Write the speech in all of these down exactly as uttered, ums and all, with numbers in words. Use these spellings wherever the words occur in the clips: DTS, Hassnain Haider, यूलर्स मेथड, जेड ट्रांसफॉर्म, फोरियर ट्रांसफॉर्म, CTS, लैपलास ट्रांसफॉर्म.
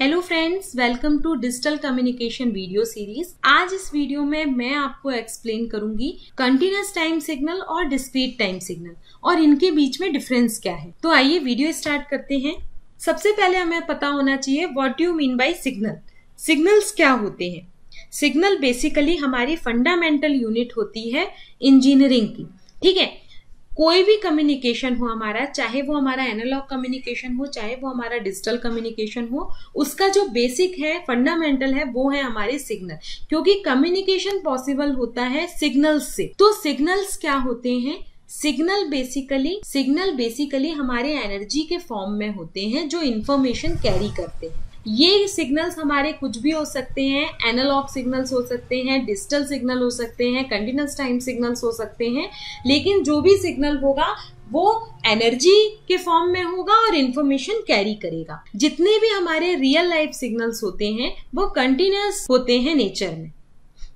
Hello friends, welcome to digital communication video series. आज इस video में मैं आपको एक्सप्लेन करूंगी कंटीन्यूअस टाइम सिग्नल और डिस्क्रीट टाइम सिग्नल और इनके बीच में डिफरेंस क्या है। तो आइए वीडियो स्टार्ट करते हैं। सबसे पहले हमें पता होना चाहिए what you mean by signal. Signals क्या होते हैं? सिग्नल बेसिकली हमारी फंडामेंटल यूनिट होती है इंजीनियरिंग की, ठीक है। कोई भी कम्युनिकेशन हो हमारा, चाहे वो हमारा एनालॉग कम्युनिकेशन हो, चाहे वो हमारा डिजिटल कम्युनिकेशन हो, उसका जो बेसिक है, फंडामेंटल है, वो है हमारे सिग्नल, क्योंकि कम्युनिकेशन पॉसिबल होता है सिग्नल्स से। तो सिग्नल्स क्या होते हैं? सिग्नल बेसिकली सिग्नल बेसिकली हमारे एनर्जी के फॉर्म में होते हैं जो इंफॉर्मेशन कैरी करते हैं। ये सिग्नल्स हमारे कुछ भी हो सकते हैं, एनालॉग सिग्नल्स हो सकते हैं, डिजिटल सिग्नल हो सकते हैं, कंटीन्यूअस टाइम सिग्नल्स हो सकते हैं, लेकिन जो भी सिग्नल होगा वो एनर्जी के फॉर्म में होगा और इन्फॉर्मेशन कैरी करेगा। जितने भी हमारे रियल लाइफ सिग्नल्स होते हैं वो कंटीन्यूअस होते हैं नेचर में।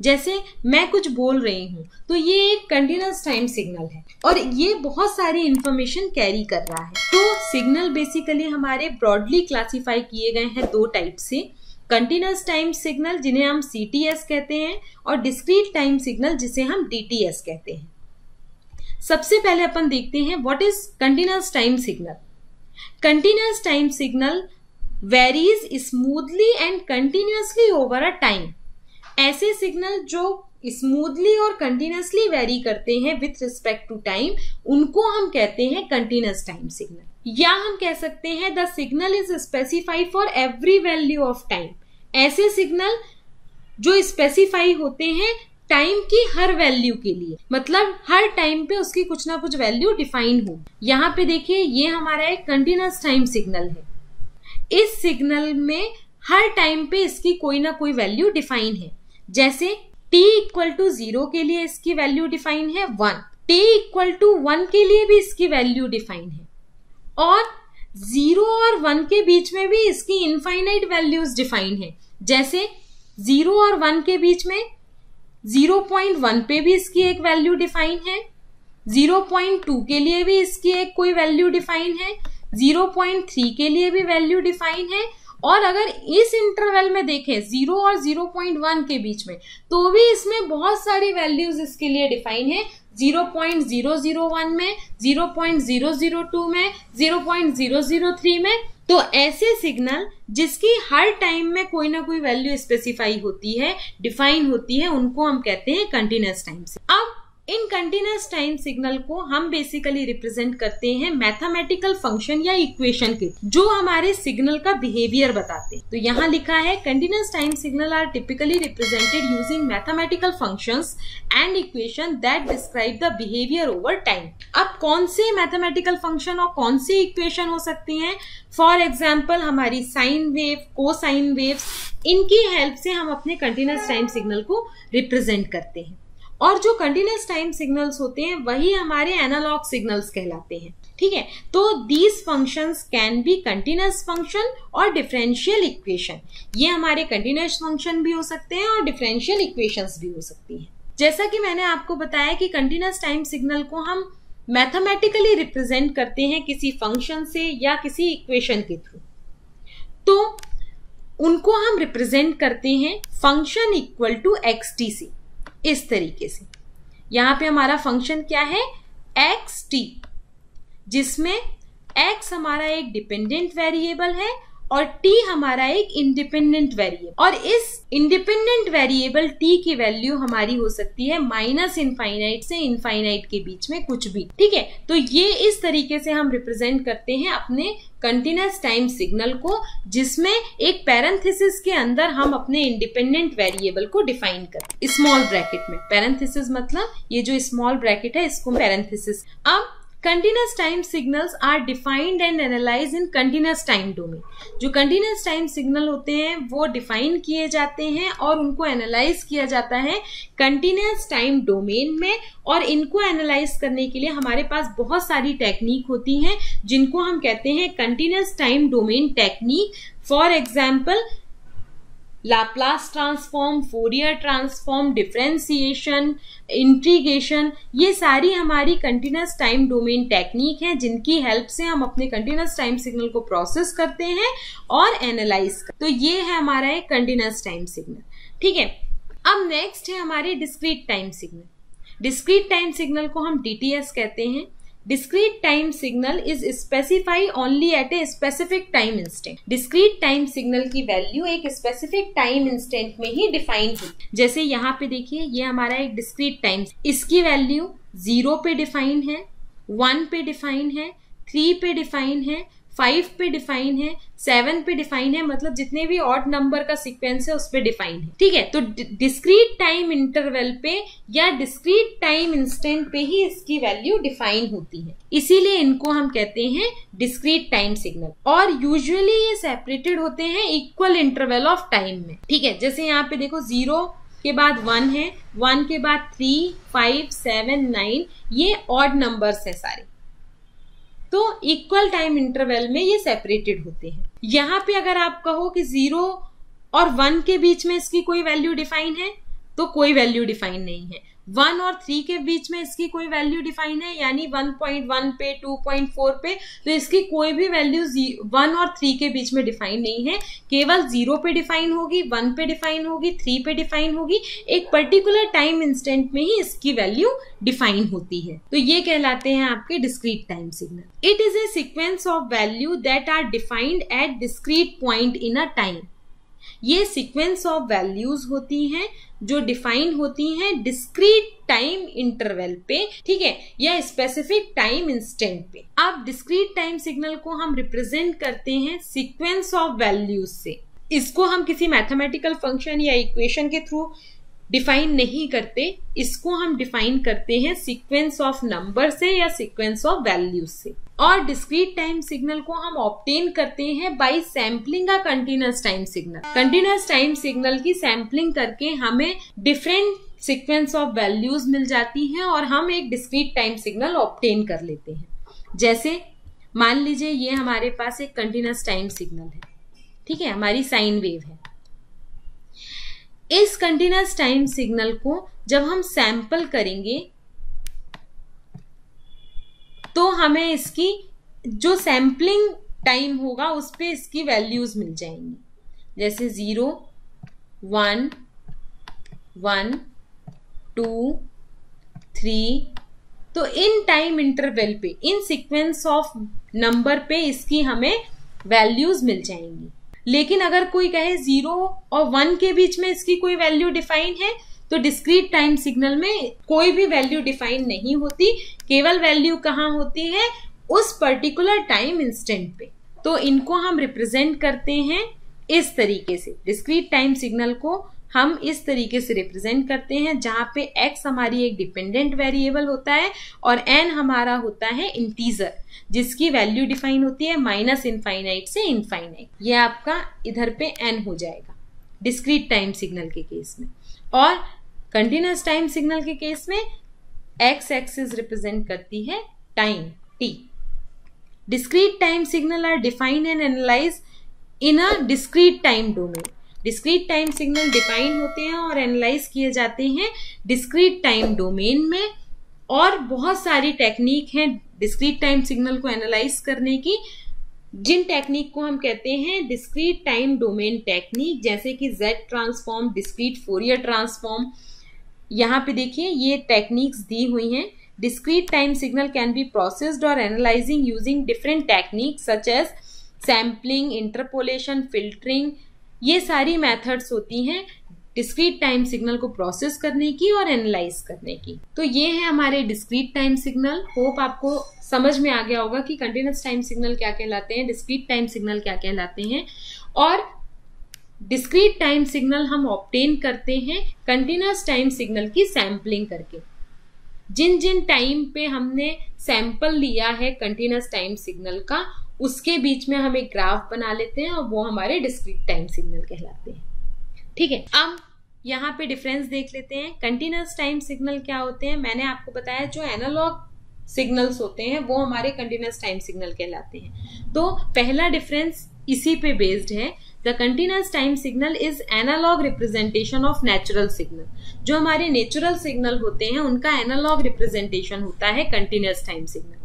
जैसे मैं कुछ बोल रही हूँ तो ये एक कंटीन्यूअस टाइम सिग्नल है और ये बहुत सारी इंफॉर्मेशन कैरी कर रहा है। तो सिग्नल बेसिकली हमारे ब्रॉडली क्लासिफाई किए गए हैं दो टाइप से, कंटीन्यूअस टाइम सिग्नल जिन्हें हम सी टी एस कहते हैं और डिस्क्रीट टाइम सिग्नल जिसे हम डी टी एस कहते हैं। सबसे पहले अपन देखते हैं what is continuous time signal. Continuous time signal varies smoothly and continuously over a time. ऐसे सिग्नल जो स्मूथली और कंटिन्यूअसली वेरी करते हैं विथ रिस्पेक्ट टू टाइम, उनको हम कहते हैं कंटीन्यूअस टाइम सिग्नल, या हम कह सकते हैं the signal is specified for every value of time. ऐसे सिग्नल जो स्पेसिफाई होते हैं टाइम की हर वैल्यू के लिए, मतलब हर टाइम पे उसकी कुछ ना कुछ वैल्यू डिफाइन हो। यहाँ पे देखिए, ये हमारा एक कंटीन्यूअस टाइम सिग्नल है। इस सिग्नल में हर टाइम पे इसकी कोई ना कोई वैल्यू डिफाइन है। जैसे t इक्वल टू जीरो के लिए इसकी वैल्यू डिफाइन है one, t equal to one के लिए भी इसकी वैल्यू डिफाइन है और जीरो और वन के बीच में भी इसकी इनफाइनाइट वैल्यूज डिफाइन है। जैसे जीरो और वन के बीच में जीरो पॉइंट वन पे भी इसकी एक वैल्यू डिफाइन है, जीरो पॉइंट टू के लिए भी इसकी एक कोई वैल्यू डिफाइन है, जीरो पॉइंट थ्री के लिए भी वैल्यू डिफाइन है और अगर इस इंटरवल में देखें जीरो और जीरो पॉइंट वन के बीच में तो भी इसमें बहुत सारी वैल्यूज इसके लिए डिफाइन है। Zero point zero zero one में, zero point zero zero two में, zero point zero zero three में। तो ऐसे सिग्नल जिसकी हर टाइम में कोई ना कोई वैल्यू स्पेसिफाई होती है, डिफाइन होती है, उनको हम कहते हैं कंटीन्यूअस टाइम सिग्नल। अब इन कंटीन्यूअस टाइम सिग्नल को हम बेसिकली रिप्रेजेंट करते हैं मैथमेटिकल फंक्शन या इक्वेशन के, जो हमारे सिग्नल का बिहेवियर बताते हैं। तो यहाँ लिखा है continuous time signal are typically represented using mathematical functions and equation that describe the behaviour over time. अब कौन से मैथमेटिकल फंक्शन और कौन सी इक्वेशन हो सकती है? फॉर एग्जाम्पल हमारी साइन वेव, कोसाइन वेव्स, इनकी हेल्प से हम अपने कंटीन्यूअस टाइम सिग्नल को रिप्रेजेंट करते हैं। और जो कंटीन्यूअस टाइम सिग्नल्स होते हैं वही हमारे एनालॉग सिग्नल्स कहलाते हैं, ठीक है। तो these functions can be continuous function और डिफरेंशियल इक्वेशन। ये हमारे कंटीन्यूअस फंक्शन भी हो सकते हैं और डिफरेंशियल इक्वेशंस भी हो सकती हैं। जैसा कि मैंने आपको बताया कि कंटीन्यूअस टाइम सिग्नल को हम मैथमेटिकली रिप्रेजेंट करते हैं किसी फंक्शन से या किसी इक्वेशन के थ्रू। तो उनको हम रिप्रेजेंट करते हैं function equal to x t से, इस तरीके से। यहाँ पे हमारा फंक्शन क्या है? एक्स टी, जिसमें एक्स हमारा एक डिपेंडेंट वेरिएबल है और टी हमारा एक इंडिपेंडेंट वेरिएबल, और इस इंडिपेंडेंट वेरिएबल टी की वैल्यू हमारी हो सकती है माइनस इनफाइनाइट से इनफाइनाइट के बीच में कुछ भी, ठीक है। तो ये इस तरीके से हम रिप्रेजेंट करते हैं अपने कंटीन्यूअस टाइम सिग्नल को, जिसमें एक पैरेंथेसिस के अंदर हम अपने इंडिपेंडेंट वेरिएबल को डिफाइन करते हैं स्मॉल ब्रैकेट में। पैरेंथेसिस मतलब ये जो स्मॉल ब्रैकेट है इसको पैरेंथेसिस। अब continuous time signals are defined and analyse in continuous time domain. जो कंटीन्यूअस टाइम सिग्नल होते हैं वो डिफाइन किए जाते हैं और उनको एनालाइज किया जाता है कंटीन्यूअस टाइम डोमेन में, और इनको एनालाइज करने के लिए हमारे पास बहुत सारी टेक्निक होती हैं जिनको हम कहते हैं continuous time domain technique. For example Laplace transform, फोरियर ट्रांसफॉर्म, differentiation, integration, ये सारी हमारी कंटीन्यूअस टाइम डोमेन टेक्निक है जिनकी हेल्प से हम अपने कंटीन्यूअस टाइम सिग्नल को प्रोसेस करते हैं और एनालाइज करते हैं। तो ये है हमारा एक कंटीन्यूअस टाइम सिग्नल, ठीक है। अब नेक्स्ट है हमारे discrete time signal. Discrete time signal को हम डीटीएस कहते हैं। Discrete time signal is specified only at a specific time instant. Discrete time signal की value एक specific time instant में ही defined होती है। जैसे यहाँ पे देखिए, ये हमारा एक discrete time, इसकी value zero पे defined है, one पे defined है, three पे defined है, फाइव पे डिफाइन है, सेवन पे डिफाइन है, मतलब जितने भी ऑड नंबर का सीक्वेंस है उस पे डिफाइन है, ठीक है। तो डिस्क्रीट टाइम इंटरवल पे या डिस्क्रीट टाइम इंस्टेंट पे ही इसकी वैल्यू डिफाइन होती है, इसीलिए इनको हम कहते हैं डिस्क्रीट टाइम सिग्नल। और यूजुअली ये सेपरेटेड होते हैं इक्वल इंटरवल ऑफ टाइम में, ठीक है। जैसे यहाँ पे देखो, जीरो के बाद वन है, वन के बाद थ्री, फाइव, सेवन, नाइन, ये ऑड नंबर्स है सारे, तो इक्वल टाइम इंटरवल में ये सेपरेटेड होते हैं। यहाँ पे अगर आप कहो कि जीरो और वन के बीच में इसकी कोई वैल्यू डिफाइन है, तो कोई वैल्यू डिफाइन नहीं है। वन और थ्री के बीच में इसकी कोई वैल्यू डिफाइन है, यानी वन पॉइंट वन पे, टू पॉइंट फोर पे, तो इसकी कोई भी वैल्यू वन और थ्री के बीच में डिफाइन नहीं है। केवल जीरो पे डिफाइन होगी, वन पे डिफाइन होगी, थ्री पे डिफाइन होगी, एक पर्टिकुलर टाइम इंस्टेंट में ही इसकी वैल्यू डिफाइन होती है। तो ये कहलाते हैं आपके discrete time signal. It is a sequence of value that are defined at discrete point in a time. ये सीक्वेंस ऑफ वैल्यूज होती हैं जो डिफाइन होती हैं डिस्क्रीट टाइम इंटरवल पे, ठीक है, या स्पेसिफिक टाइम इंस्टेंट पे। अब डिस्क्रीट टाइम सिग्नल को हम रिप्रेजेंट करते हैं सीक्वेंस ऑफ वैल्यूज से। इसको हम किसी मैथमेटिकल फंक्शन या इक्वेशन के थ्रू डिफाइन नहीं करते, इसको हम डिफाइन करते हैं सीक्वेंस ऑफ नंबर से या सीक्वेंस ऑफ वैल्यूज से। और डिस्क्रीट टाइम सिग्नल को हम ऑब्टेन करते हैं by sampling a continuous time signal. Continuous time signal की सैम्पलिंग करके हमें डिफरेंट सीक्वेंस ऑफ वैल्यूज मिल जाती हैं और हम एक डिस्क्रीट टाइम सिग्नल ऑब्टेन कर लेते हैं। जैसे मान लीजिए ये हमारे पास एक कंटीन्यूअस टाइम सिग्नल है, ठीक है, हमारी साइन वेव है। इस कंटीन्यूअस टाइम सिग्नल को जब हम सैंपल करेंगे तो हमें इसकी जो सैंपलिंग टाइम होगा उस पे इसकी वैल्यूज मिल जाएंगी, जैसे zero, one, one, two, three, तो इन टाइम इंटरवल पे, इन सीक्वेंस ऑफ नंबर पे इसकी हमें वैल्यूज मिल जाएंगी। लेकिन अगर कोई कहे जीरो और वन के बीच में इसकी कोई वैल्यू डिफाइन है, तो डिस्क्रीट टाइम सिग्नल में कोई भी वैल्यू डिफाइन नहीं होती, केवल वैल्यू कहाँ होती है, उस पर्टिकुलर टाइम इंस्टेंट पे। तो इनको हम रिप्रेजेंट करते हैं इस तरीके से, डिस्क्रीट टाइम सिग्नल को हम इस तरीके से रिप्रेजेंट करते हैं, जहाँ पे x हमारी एक डिपेंडेंट वेरिएबल होता है और n हमारा होता है इंटीजर जिसकी वैल्यू डिफाइन होती है माइनस इनफाइनाइट से इनफाइनाइट। ये आपका इधर पे n हो जाएगा डिस्क्रीट टाइम सिग्नल के केस में। और कंटीन्यूअस टाइम सिग्नल के केस में x एक्सिस रिप्रेजेंट करती है time t। Discrete time signal are defined and analyse in a discrete time domain. Discrete time signal define होते हैं और एनालाइज किए जाते हैं डिस्क्रीट टाइम डोमेन में। और बहुत सारी टेक्निक हैं डिस्क्रीट टाइम सिग्नल को एनालाइज करने की, जिन टेक्निक को हम कहते हैं डिस्क्रीट टाइम डोमेन टेक्निक, जैसे कि जेड ट्रांसफॉर्म, discrete फोरियर ट्रांसफॉर्म। यहाँ पे देखिए ये टेक्निक्स दी हुई हैं। Discrete time signal can be processed और analysing using different technique such as sampling, interpolation, filtering, ये सारी मेथड्स होती हैं डिस्क्रीट टाइम सिग्नल को प्रोसेस करने की और एनालाइज करने की। तो ये है हमारे डिस्क्रीट टाइम सिग्नल। होप आपको समझ में आ गया होगा कि कंटीन्यूअस टाइम सिग्नल क्या कहलाते हैं, डिस्क्रीट टाइम सिग्नल क्या कहलाते हैं। और डिस्क्रीट टाइम सिग्नल हम ऑब्टेन करते हैं कंटीन्यूअस टाइम सिग्नल की सैम्पलिंग करके। जिन जिन टाइम पे हमने सैंपल लिया है कंटीन्यूअस टाइम सिग्नल का, उसके बीच में हम एक ग्राफ बना लेते हैं और वो हमारे डिस्क्रीट टाइम सिग्नल कहलाते हैं, ठीक है। अब यहाँ पे डिफरेंस देख लेते हैं। कंटीन्यूअस टाइम सिग्नल क्या होते हैं, मैंने आपको बताया जो एनालॉग सिग्नल्स होते हैं वो हमारे कंटीन्यूअस टाइम सिग्नल कहलाते हैं। तो पहला डिफरेंस इसी पे बेस्ड है the continuous time signal is analogue representation of natural signal. जो हमारे नेचुरल सिग्नल होते हैं उनका एनालॉग रिप्रेजेंटेशन होता है continuous time signal.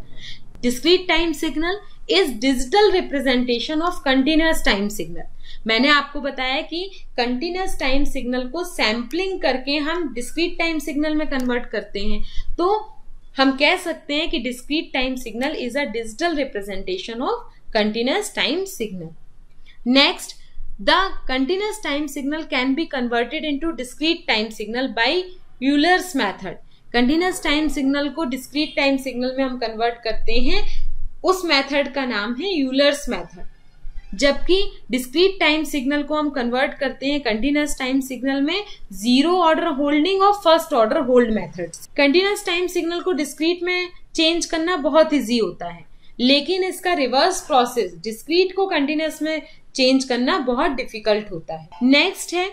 Discrete time signal is digital representation of continuous time signal. मैंने आपको बताया कि कंटिन्यूअस टाइम सिग्नल को सैम्पलिंग करके हम डिस्क्रीट टाइम सिग्नल में कन्वर्ट करते हैं, तो हम कह सकते हैं कि discrete time signal is a digital representation of continuous time signal. Next, the continuous time signal can be converted into discrete time signal by यूलर्स मेथड. Continuous time signal को डिस्क्रीट टाइम सिग्नल में हम convert करते हैं, उस method का नाम है यूलर्स मेथड. जबकि डिस्क्रीट टाइम सिग्नल को हम कन्वर्ट करते हैं कंटिन्यूअस टाइम सिग्नल में जीरो ऑर्डर होल्डिंग और first order hold methods. Continuous time signal को डिस्क्रीट में चेंज करना बहुत ईजी होता है, लेकिन इसका रिवर्स प्रोसेस डिस्क्रीट को कंटिन्यूअस में चेंज करना बहुत डिफिकल्ट होता है. नेक्स्ट है,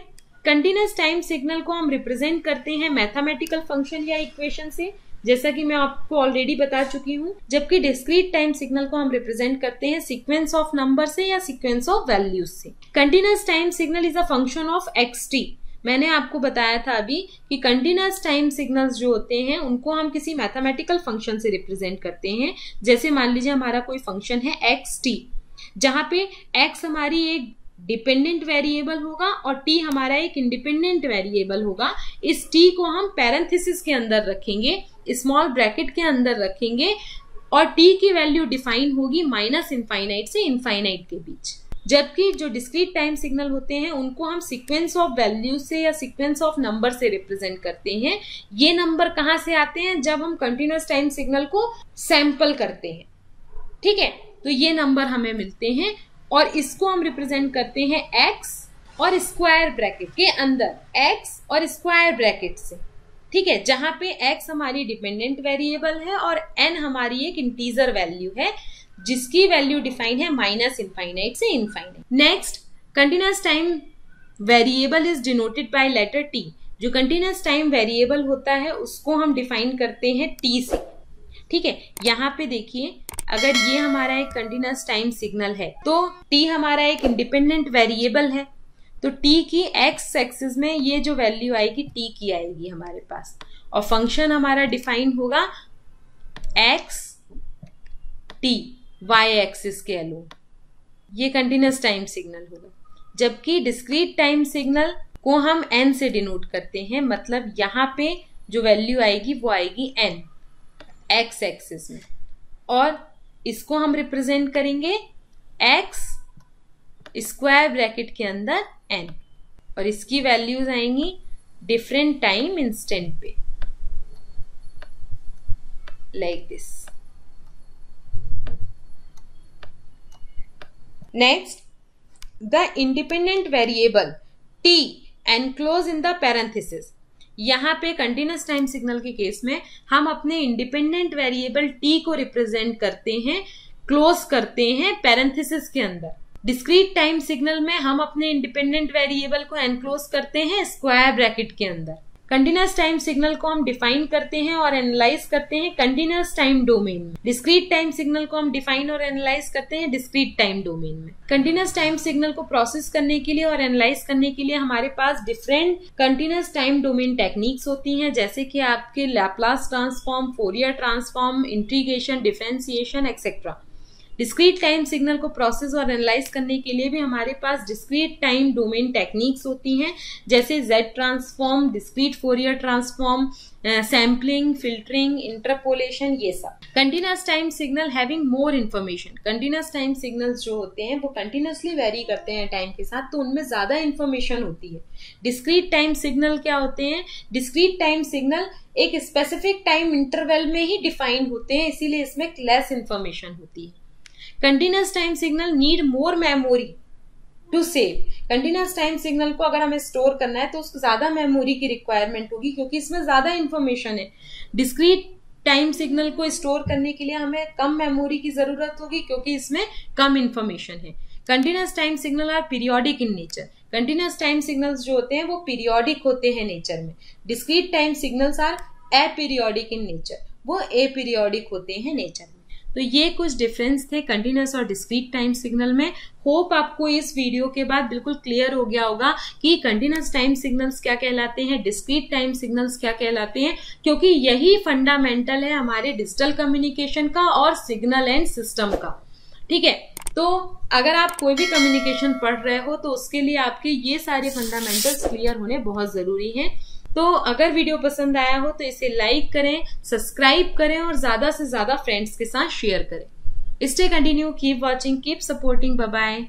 कंटिन्यूअस टाइम सिग्नल को हम रिप्रेजेंट करते हैं मैथमेटिकल फंक्शन या इक्वेशन से, जैसा कि मैं आपको ऑलरेडी बता चुकी हूँ. जबकि डिस्क्रीट टाइम सिग्नल को हम रिप्रेजेंट करते हैं सीक्वेंस ऑफ नंबर से या सीक्वेंस ऑफ वैल्यूज से. Continuous time signal is a function of x t. मैंने आपको बताया था अभी कि कंटिन्यूअस टाइम सिग्नल्स जो होते हैं उनको हम किसी मैथमेटिकल फंक्शन से रिप्रेजेंट करते हैं. जैसे मान लीजिए हमारा कोई फंक्शन है एक्स टी, जहाँ पे एक्स हमारी एक डिपेंडेंट वेरिएबल होगा और टी हमारा एक इंडिपेंडेंट वेरिएबल होगा. इस टी को हम पैरेंथेसिस के अंदर रखेंगे, स्मॉल ब्रैकेट के अंदर रखेंगे, और टी की वैल्यू डिफाइन होगी माइनस इनफाइनाइट से इनफाइनाइट के बीच. जबकि जो डिस्क्रीट टाइम सिग्नल होते हैं उनको हम सीक्वेंस ऑफ वैल्यू से या सीक्वेंस ऑफ नंबर से रिप्रेजेंट करते हैं. ये नंबर कहाँ से आते हैं? जब हम कंटिन्यूअस टाइम सिग्नल को सैंपल करते हैं, ठीक है, तो ये नंबर हमें मिलते हैं और इसको हम रिप्रेजेंट करते हैं x और स्क्वायर ब्रैकेट के अंदर, x और स्क्वायर ब्रैकेट से, ठीक है, जहां पे x हमारी डिपेंडेंट वेरिएबल है और n हमारी एक इंटीजर वैल्यू है जिसकी वैल्यू डिफाइन है माइनस इनफाइनाइट से infinite. Next, continuous time variable is denoted by letter t. जो कंटिन्यूअस टाइम वेरिएबल होता है उसको हम डिफाइन करते हैं t से, ठीक है. यहाँ पे देखिए, अगर ये हमारा एक कंटिन्यूअस टाइम सिग्नल है तो t हमारा एक इंडिपेंडेंट वेरिएबल है, तो t की x एक्सिस में ये जो वैल्यू आएगी t की आएगी हमारे पास, और फंक्शन हमारा डिफाइन होगा x t y एक्सिस के अलोन. ये कंटिन्यूअस टाइम सिग्नल होगा. जबकि डिस्क्रीट टाइम सिग्नल को हम n से डिनोट करते हैं, मतलब यहाँ पे जो वैल्यू आएगी वो आएगी n x एक्सिस में, और इसको हम रिप्रेजेंट करेंगे x स्क्वायर ब्रैकेट के अंदर n, और इसकी वैल्यूज आएंगी डिफरेंट टाइम इंस्टेंट पे, like this. Next, the independent variable t enclose in the parenthesis. यहाँ पे कंटिन्यूअस टाइम सिग्नल के केस में हम अपने इंडिपेंडेंट वेरिएबल t को रिप्रेजेंट करते हैं, क्लोज करते हैं पैरेंथेसिस के अंदर. डिस्क्रीट टाइम सिग्नल में हम अपने इंडिपेंडेंट वेरिएबल को एनक्लोज करते हैं स्क्वायर ब्रैकेट के अंदर. कंटिन्यूअस टाइम सिग्नल को हम डिफाइन करते हैं और एनालाइज करते हैं कंटिन्यूअस टाइम डोमेन में. डिस्क्रीट टाइम सिग्नल को हम डिफाइन और एनालाइज करते हैं डिस्क्रीट टाइम डोमेन में. कंटिन्यूअस टाइम सिग्नल को प्रोसेस करने के लिए और एनालाइज करने के लिए हमारे पास different continuous time domain techniques होती हैं, जैसे कि आपके लैपलास ट्रांसफॉर्म, फोरियर ट्रांसफॉर्म, integration, differentiation etcetera. Discrete time signal को प्रोसेस और एनालाइज करने के लिए भी हमारे पास डिस्क्रीट टाइम डोमेन टेक्निक्स होती हैं, जैसे जेड ट्रांसफॉर्म, discrete फोरियर ट्रांसफॉर्म, sampling, filtering, interpolation, ये सब. Continuous time signal having more information. Continuous time signals जो होते हैं वो कंटिन्यूअसली वेरी करते हैं टाइम के साथ, तो उनमें ज्यादा इन्फॉर्मेशन होती है. डिस्क्रीट टाइम सिग्नल क्या होते हैं? डिस्क्रीट टाइम सिग्नल एक स्पेसिफिक टाइम इंटरवल में ही डिफाइन होते हैं, इसीलिए इसमें लेस इन्फॉर्मेशन होती है. Continuous time signal need more memory to save. Continuous time signal को अगर हमें स्टोर करना है तो उसको ज्यादा मेमोरी की रिक्वायरमेंट होगी, क्योंकि इसमें ज्यादा इंफॉर्मेशन है. डिस्क्रीट टाइम सिग्नल को स्टोर करने के लिए हमें कम मेमोरी की जरूरत होगी, क्योंकि इसमें कम इंफॉर्मेशन है. Continuous time signal are periodic in nature. Continuous time signals जो होते हैं वो पीरियोडिक होते हैं नेचर में. Discrete time signals are aperiodic in nature, वो अपीरियोडिक होते हैं नेचर में. तो ये कुछ डिफरेंस थे कंटीन्यूअस और डिस्क्रीट टाइम सिग्नल में। होप आपको इस वीडियो के बाद बिल्कुल क्लियर हो गया होगा कि कंटीन्यूअस टाइम सिग्नल्स क्या कहलाते हैं, डिस्क्रीट टाइम सिग्नल्स क्या कहलाते हैं, क्योंकि यही फंडामेंटल है हमारे डिजिटल कम्युनिकेशन का और सिग्नल एंड सिस्टम का। ठीक है, तो अगर आप कोई भी कम्युनिकेशन पढ़ रहे हो तो उसके लिए आपके ये सारे फंडामेंटल्स क्लियर होने बहुत ज़रूरी हैं। तो अगर वीडियो पसंद आया हो तो इसे लाइक करें, सब्सक्राइब करें और ज़्यादा से ज़्यादा फ्रेंड्स के साथ शेयर करें। Stay continue, keep watching, keep supporting, bye bye.